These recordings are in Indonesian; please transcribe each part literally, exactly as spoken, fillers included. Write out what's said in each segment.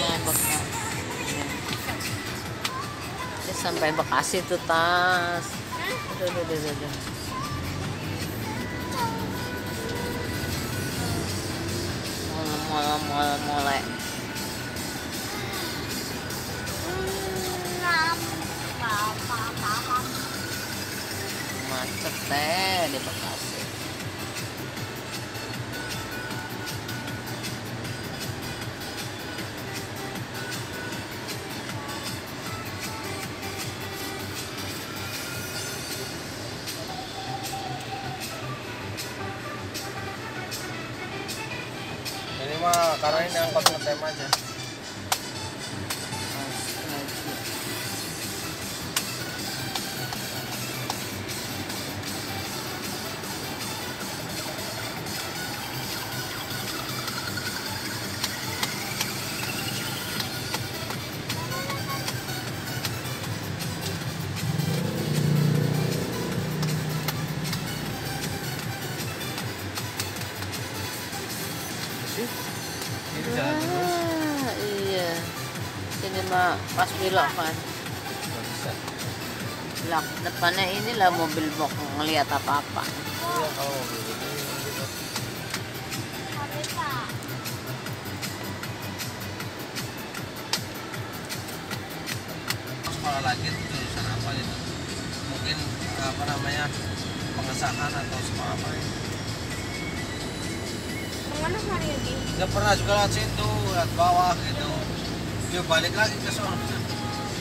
Ayan, Bekasi. Ayan. Sampai Bekasi tuh, Tas. Aduh, aduh, aduh, aduh. Mula, mula, mula. Macet deh di Bekasi. Ini mah karena ini angkot ngetem aja. Ah, iya, ini mah pas belok kan. Belok depannya inilah mobil box ngelihat apa-apa. Sekolah lagi itu jurusan apa gitu? Mungkin apa namanya pengesahan atau sekolah apa? Dia pernah juga lihat situ, lihat bawah gitu. Dia balik lagi ke sono.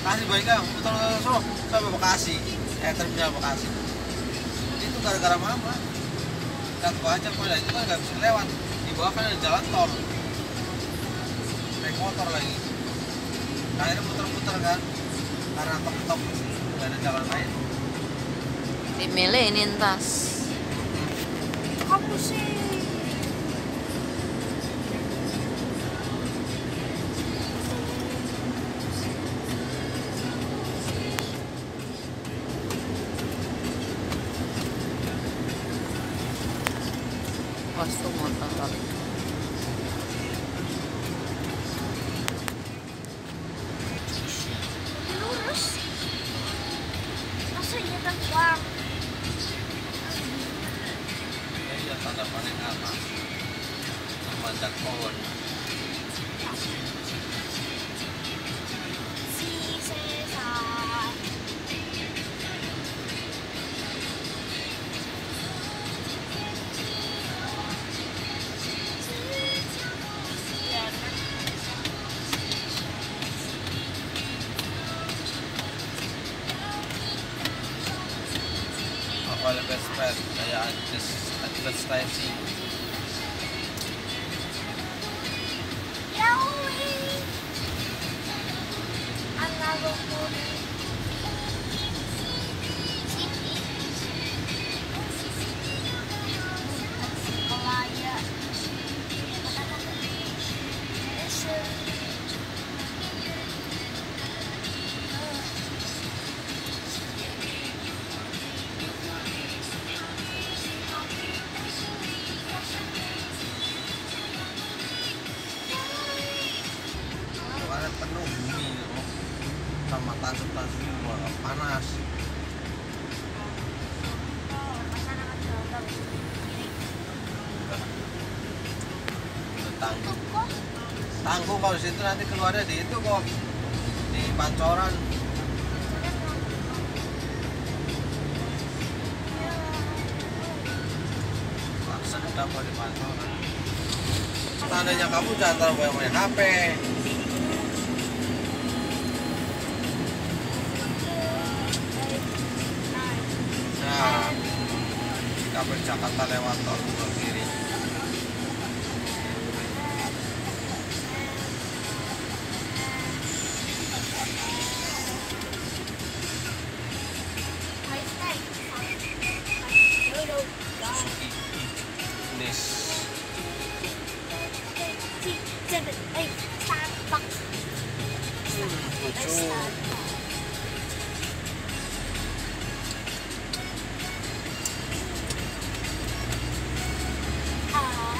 Kasih balik lagi, putar ke sono sampai Bekasi. Eh, terminal Bekasi. Itu gara-gara mama. Lihat gua aja pula itu kan nggak bisa lewat. Di bawah kan ada jalan tol. Naik motor lagi. Akhirnya putar-putar kan. Karena top-top nggak ada jalan lain. Dimilih ini Tas. Kamu sih. Pastu motor. Lurus. Masa iya tak buang. Ya iya tanda paling apa? Memanjat pohon. Oleh best friend, kayak advertising. Yaoi, anak lumpur. Penuh bumi loh, sama tasuk-tasuk panas. Tanggung, tanggung kalau situ nanti keluarnya di itu kok, di Pancoran. Langsung udah mau di Pancoran. Tandanya kamu jangan terlalu banyak main H P. Kabel Jakarta lewat tol sebelah kiri. Oh.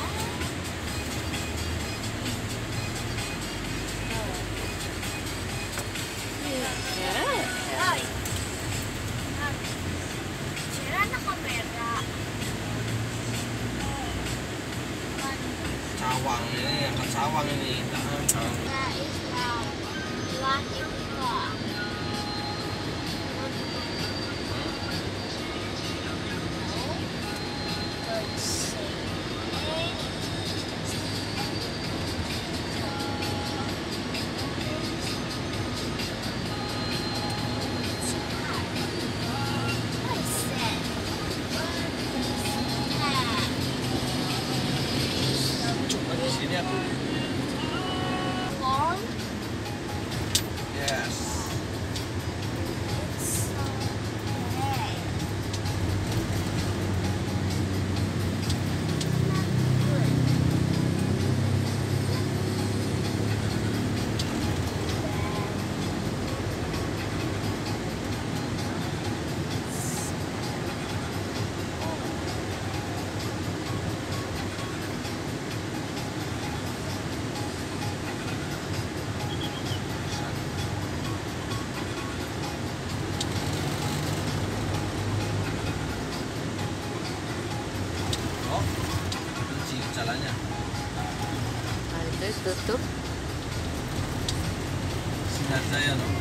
Ustaz saya loh.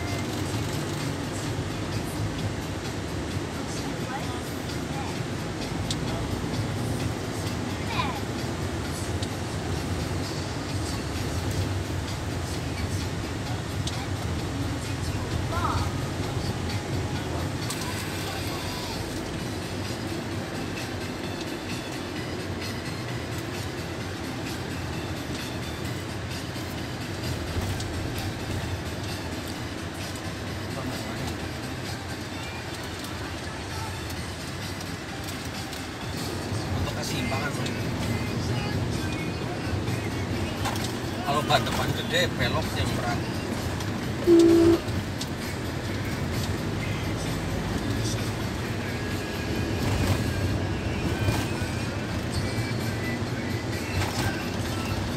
Kalau bantapan gede, pelok yang berat.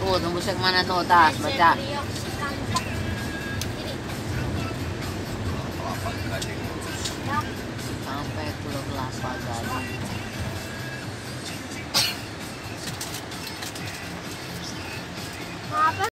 Tuh, tembus yang mana tuh, Tas? Baca. Sampai pulau kelapa gading.